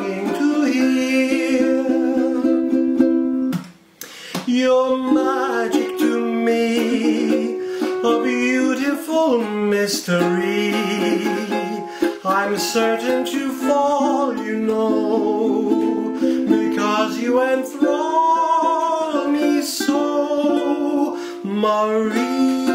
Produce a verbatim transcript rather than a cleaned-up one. longing to hear your magic to me, a beautiful mystery. I'm certain to fall, you know, because you enthrall me so, Marina.